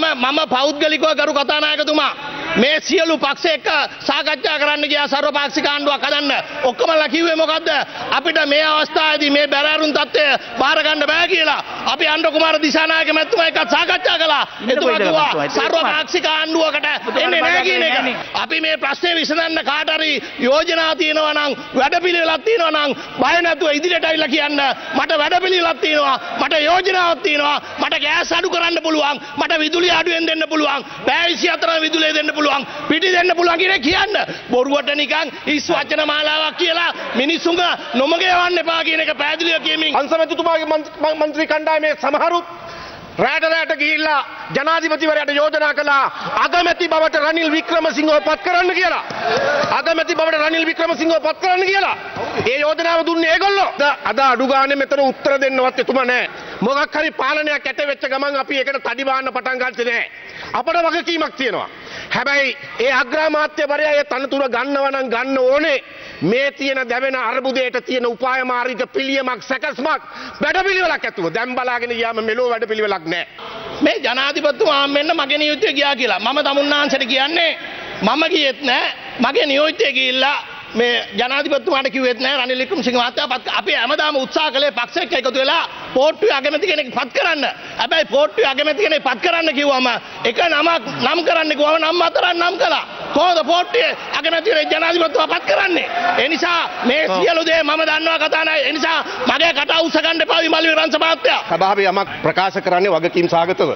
මම පෞද්ගලිකව කරු කතානායකතුමා මේ සියලු පක්ෂ එක්ක සාකච්ඡා කරන්න ගියා සර්වපාක්ෂික ආණ්ඩුවක් හදන්න. ඔක්කොමලා කිව්වේ මොකද්ද? අපිට මේ අවස්ථාවේදී මේ බැරෑරුම් තත්ත්වය බාර ගන්න බෑ කියලා. අපි අනුර කුමාර දිසානායක මැතිතුමා එක්ක සාකච්ඡා කළා. එතුමා කිව්වා සර්වපාක්ෂික ආණ්ඩුවකට එන්නේ නැහැ කියන එක. අපි මේ ප්‍රශ්නේ විසඳන්න කාට හරි යෝජනා තියෙනවා නම් වැඩපිළිවෙලක් තියෙනවා නම් බය නැතුව ඉදිරියට ඇවිල්ලා කියන්න. මට වැඩපිළිවෙලක් තියෙනවා. මට යෝජනාවක් තියෙනවා. මට ගෑස් අඩු කරන්න පුළුවන්. මට විදුලිය අඩුවෙන් දෙන්න පුළුවන්. පැය 24 විදුලිය දෙන්න පුළුවන්. පිටි දෙන්න පුළුවන් කියන එක කියන්න. බොරුවට නිකන් හිස් වචන මාලාවක් කියලා මිනිසුන්ව නොමග යවන්න එපා කියන එක පැහැදිලිව කියමින් අංශමැතිතුමාගේ മന്ത്രി කණ්ඩායමේ සමහරුත් රැට ගිහිල්ලා ජනාධිපතිවරයාට යෝජනා කළා අගමැති බවට රනිල් වික්‍රමසිංහව පත් කරන්න කියලා. අගමැති බවට රනිල් වික්‍රමසිංහව පත් කරන්න කියලා. ඒ යෝජනාව දුන්නේ ඒගොල්ලෝ. අද අඩු ගානේ මෙතන උත්තර දෙන්නවත් එතුමා නැහැ. මොකක් හරි පාලනයක් ඇට වෙච්ච ගමන් අපි ඒකට තඩි බාන්න පටන් ගන්නත් නැහැ. අපේ වගකීමක් තියෙනවා. හැබැයි ඒ අග්‍රාමාත්‍යවරයා ඒ තනතුර ගන්නව නම් ගන්න ඕනේ. මේ තියෙන දැවෙන අර්බුදයට තියෙන උපාය මාර්ගික පිළියමක් සැකස්මක් වැඩපිළිවෙලක් ඇතුව දැන් බලාගෙන ගියාම මෙලෝ වැඩපිළිවෙලක් නැහැ. මේ ජනාධිපතිතුමා මෙන්න මගේ නියුක්තිය ගියා කියලා මම තමුන්නාංශයට කියන්නේ මම ගියෙත් නැහැ. මගේ නියුක්තිය ගිහිල්ලා මේ ජනාධිපතිතුමාට කිව්වෙත් නැහැ රනිල් වික්‍රමසිංහ මහත්තයා අපි හැමදාම උත්සාහ කළේ පක්ෂ එක්ක එකතු වෙලා පොට්ටුවේ අගමැති කෙනෙක් පත් කරන්න. හැබැයි පොට්ටුවේ අගමැති කෙනෙක් පත් කරන්න කිව්වම එක නමක් නම් කරන්න කිව්වම නම් හතරක් නම් කළා. කොහොමද පොට්ටුවේ අගමැති කෙනෙක් ජනාධිපතිතුමා පත් කරන්නේ? ඒ නිසා මේ සියලු දේ මම දන්නවා කතා නැහැ. ඒ නිසා මගේ කට අවුස්ස ගන්න එපා විමල් විරංශ මහත්තයා. සභාවේ යමක් ප්‍රකාශ කරන්නේ වගකීම් සාගතව.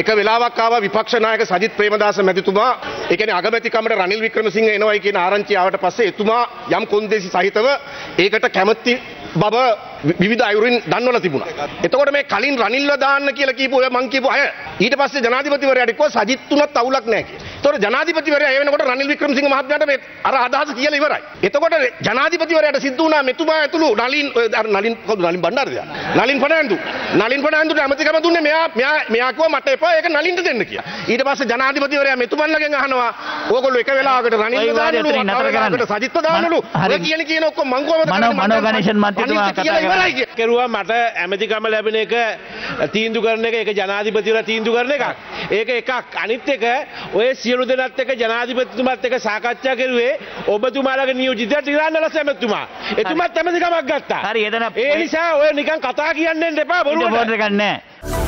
එක වෙලාවක් ආවා විපක්ෂ නායක සජිත් ප්‍රේමදාස මැතිතුමා ඒ කියන්නේ අගමැතිකමට රනිල් වික්‍රමසිංහ එනවයි කියන ආරංචිය ආවට පස්සේ එතුමා යම් කොන්දේසි සහිතව ඒකට කැමැති බව විවිධ අයුරින් දන්වලා තිබුණා. එතකොට මේ කලින් රනිල්ව දාන්න කියලා කියපු මං කියපු අය ඊට පස්සේ ජනාධිපතිවරයාට කිව්වා සජිත් තුනත් අවුලක් නැහැ කියලා. එතකොට ජනාධිපතිවරයා ඒ වෙනකොට රනිල් වික්‍රමසිංහ මහත්මයාට මේ අර අදහස කියලා ඉවරයි. එතකොට ජනාධිපතිවරයාට සිද්ධ වුණා මෙතුමා ඇතුළු නලින් බණ්ඩාරද? නලින් පණාන්දු අමතිකම දුන්නේ මෙයා කිව්වා මට එපා ඒක නලින්ට දෙන්න කියලා. ඊට පස්සේ ජනාධිපතිවරයා මෙතුමන්ලගෙන් අහනවා ඕගොල්ලෝ එක වෙලාවකට රනිල්ව දාන්නලු සජිත්ව දාන්නලු ඔය කියන ඔක්කොම මං කොහොමද කරන්නේ? මනෝ ගණේෂන් මහත්මයා කතා කරා. කෙරුවා මට ඇමතිකම ලැබෙන එක තීන්දුව කරන එක ඒක ජනාධිපතිවරයා තීන්දුව කරන එකක්. ඒක එකක්. අනිත් එක ඔය සියලු දෙනාත් එක්ක ජනාධිපතිතුමාත් එක්ක සාකච්ඡා කරුවේ ඔබතුමාලගේ නියෝජිතයට ඉරානලස ඇමතිතුමා. එතුමාත් ඇමතිකමක් ගත්තා. හරි එදන ඒ නිසා ඔය නිකන් කතා කියන්න එපා බොරුවට.